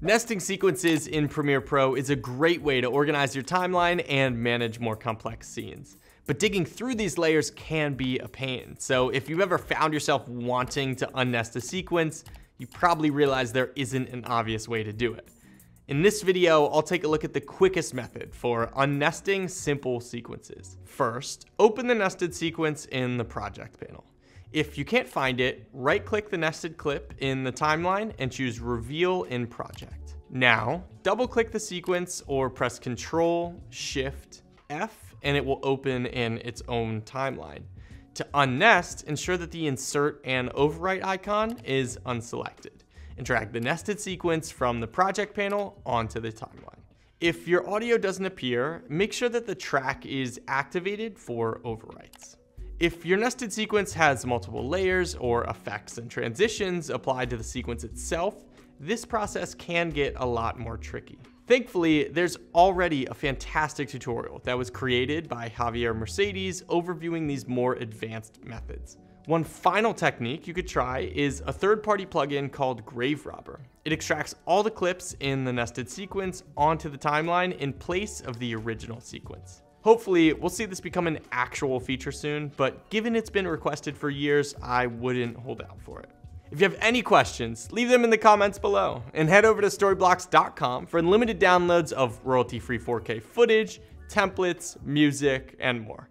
Nesting sequences in Premiere Pro is a great way to organize your timeline and manage more complex scenes. But digging through these layers can be a pain. So if you've ever found yourself wanting to unnest a sequence, you probably realize there isn't an obvious way to do it. In this video, I'll take a look at the quickest method for unnesting simple sequences. First, open the nested sequence in the project panel. If you can't find it, right-click the nested clip in the timeline and choose Reveal in Project. Now, double-click the sequence or press Ctrl, Shift, F, and it will open in its own timeline. To unnest, ensure that the Insert and Overwrite icon is unselected, and drag the nested sequence from the project panel onto the timeline. If your audio doesn't appear, make sure that the track is activated for overwrites. If your nested sequence has multiple layers or effects and transitions applied to the sequence itself, this process can get a lot more tricky. Thankfully, there's already a fantastic tutorial that was created by Javier Mercedes overviewing these more advanced methods. One final technique you could try is a third-party plugin called Grave Wrapper. It extracts all the clips in the nested sequence onto the timeline in place of the original sequence. Hopefully, we'll see this become an actual feature soon, but given it's been requested for years, I wouldn't hold out for it. If you have any questions, leave them in the comments below, and head over to storyblocks.com for unlimited downloads of royalty-free 4K footage, templates, music, and more.